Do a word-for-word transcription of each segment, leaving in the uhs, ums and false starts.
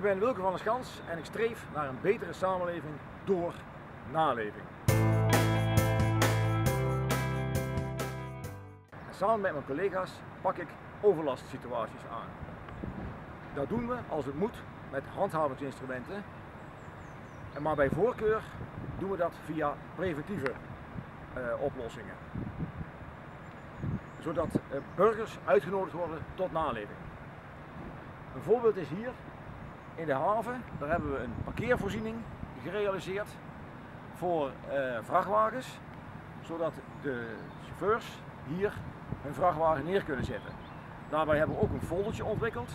Ik ben Wilco van der Schans en ik streef naar een betere samenleving door naleving. En samen met mijn collega's pak ik overlastsituaties aan. Dat doen we als het moet met handhavingsinstrumenten, maar bij voorkeur doen we dat via preventieve uh, oplossingen. Zodat uh, burgers uitgenodigd worden tot naleving. Een voorbeeld is hier in de haven, daar hebben we een parkeervoorziening gerealiseerd voor uh, vrachtwagens, zodat de chauffeurs hier hun vrachtwagen neer kunnen zetten. Daarbij hebben we ook een foldertje ontwikkeld,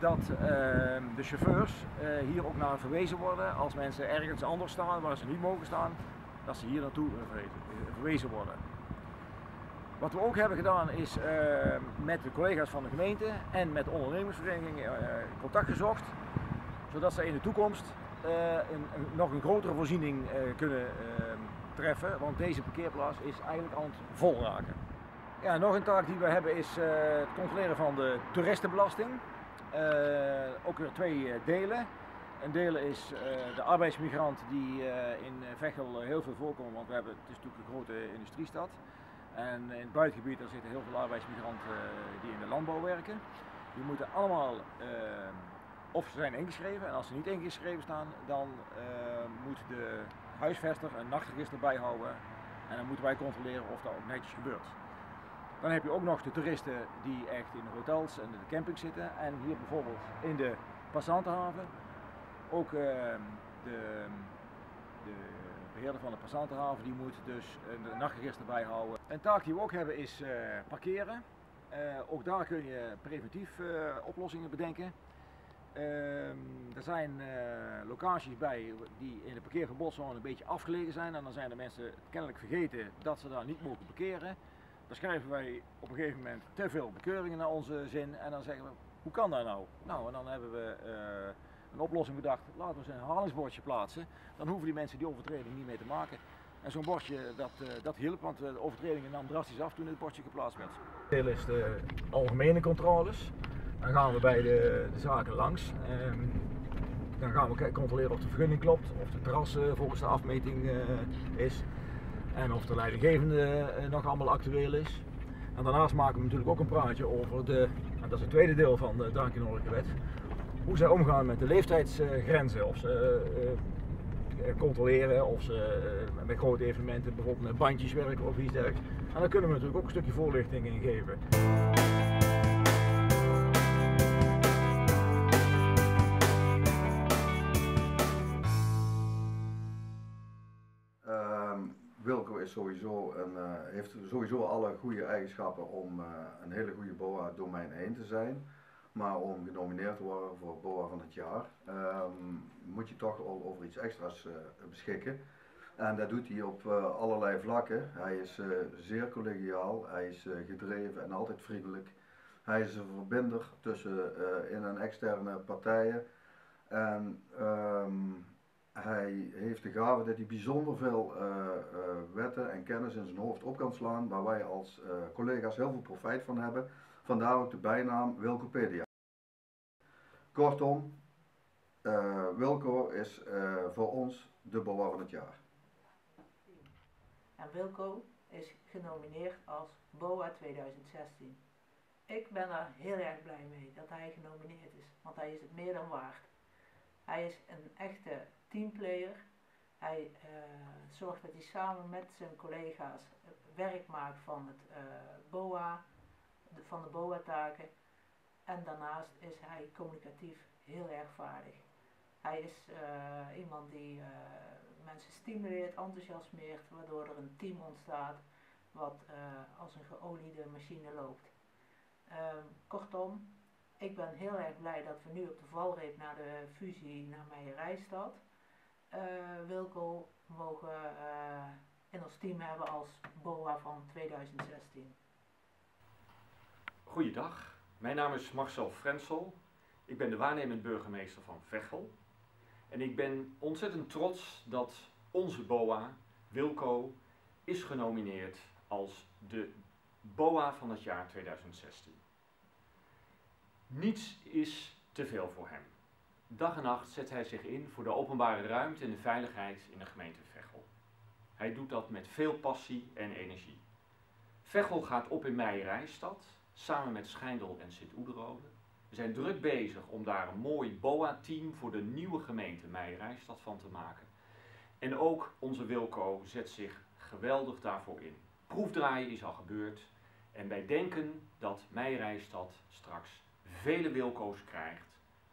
dat uh, de chauffeurs uh, hier ook naar verwezen worden als mensen ergens anders staan waar ze niet mogen staan, dat ze hier naartoe verwezen worden. Wat we ook hebben gedaan is uh, met de collega's van de gemeente en met de ondernemingsverenigingen uh, contact gezocht, zodat ze in de toekomst uh, een, een, nog een grotere voorziening uh, kunnen uh, treffen, want deze parkeerplaats is eigenlijk aan het vol raken. Ja, nog een taak die we hebben is uh, het controleren van de toeristenbelasting. Uh, ook weer twee delen. Een deel is uh, de arbeidsmigrant die uh, in Veghel heel veel voorkomt, want we hebben, het is natuurlijk een grote industriestad. En in het buitengebied daar zitten heel veel arbeidsmigranten die in de landbouw werken. Die moeten allemaal, uh, of ze zijn ingeschreven, en als ze niet ingeschreven staan, dan uh, moet de huisvester een nachtregister bijhouden. En dan moeten wij controleren of dat ook netjes gebeurt. Dan heb je ook nog de toeristen die echt in de hotels en de camping zitten. En hier bijvoorbeeld in de passantenhaven, ook uh, de... de De beheerder van de passantenhaven die moet dus een nachtregister bijhouden. Een taak die we ook hebben is uh, parkeren. Uh, ook daar kun je preventief uh, oplossingen bedenken. Uh, er zijn uh, locaties bij die in de parkeerverbodszone een beetje afgelegen zijn. En dan zijn de mensen kennelijk vergeten dat ze daar niet mogen parkeren. Dan schrijven wij op een gegeven moment te veel bekeuringen naar onze zin. En dan zeggen we, hoe kan dat nou? Nou, en dan hebben we... Uh, Een oplossing bedacht, laten we eens een herhalingsbordje plaatsen, dan hoeven die mensen die overtreding niet meer te maken. En zo'n bordje dat, dat hielp, want de overtredingen nam drastisch af toen het bordje geplaatst werd. Het deel is de algemene controles, dan gaan we bij de, de zaken langs. En dan gaan we controleren of de vergunning klopt, of de terras volgens de afmeting is en of de leidinggevende nog allemaal actueel is. En daarnaast maken we natuurlijk ook een praatje over de, en dat is het tweede deel van de Drank- en Horecawet, hoe zij omgaan met de leeftijdsgrenzen, of ze uh, uh, controleren, of ze uh, met grote evenementen bijvoorbeeld met bandjes werken of iets dergelijks. En daar kunnen we natuurlijk ook een stukje voorlichting in geven. Uh, Wilco is sowieso een, uh, heeft sowieso alle goede eigenschappen om uh, een hele goede B O A domein één te zijn. Maar om genomineerd te worden voor B O A van het jaar, um, moet je toch al over iets extra's uh, beschikken. En dat doet hij op uh, allerlei vlakken. Hij is uh, zeer collegiaal, hij is uh, gedreven en altijd vriendelijk. Hij is een verbinder tussen uh, in- en externe partijen. En um, hij heeft de gave dat hij bijzonder veel uh, uh, wetten en kennis in zijn hoofd op kan slaan, waar wij als uh, collega's heel veel profijt van hebben. Vandaar ook de bijnaam Wilcopedia. Kortom, uh, Wilco is uh, voor ons de B O A van het jaar. En Wilco is genomineerd als B O A tweeduizend zestien. Ik ben er heel erg blij mee dat hij genomineerd is, want hij is het meer dan waard. Hij is een echte teamplayer. Hij uh, zorgt dat hij samen met zijn collega's werk maakt van het uh, B O A, van de B O A-taken. En daarnaast is hij communicatief heel erg vaardig. Hij is uh, iemand die uh, mensen stimuleert, enthousiasmeert, waardoor er een team ontstaat wat uh, als een geoliede machine loopt. Uh, kortom, ik ben heel erg blij dat we nu op de valreep naar de fusie naar Meijerijstad uh, Wilco mogen uh, in ons team hebben als B O A van tweeduizend zestien. Goeiedag, mijn naam is Marcel Frenzel, ik ben de waarnemend burgemeester van Veghel en ik ben ontzettend trots dat onze B O A, Wilco, is genomineerd als de B O A van het jaar tweeduizend zestien. Niets is te veel voor hem. Dag en nacht zet hij zich in voor de openbare ruimte en de veiligheid in de gemeente Veghel. Hij doet dat met veel passie en energie. Veghel gaat op in Meijerijstad, samen met Schijndel en Sint Oederode. We zijn druk bezig om daar een mooi B O A-team voor de nieuwe gemeente Meijerijstad van te maken. En ook onze Wilco zet zich geweldig daarvoor in. Proefdraaien is al gebeurd en wij denken dat Meijerijstad straks vele Wilco's krijgt,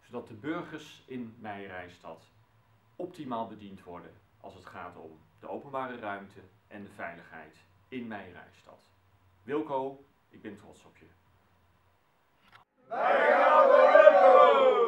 zodat de burgers in Meijerijstad optimaal bediend worden als het gaat om de openbare ruimte en de veiligheid in Meijerijstad. Wilco, ik ben trots op je. Wij gaan de Wilco!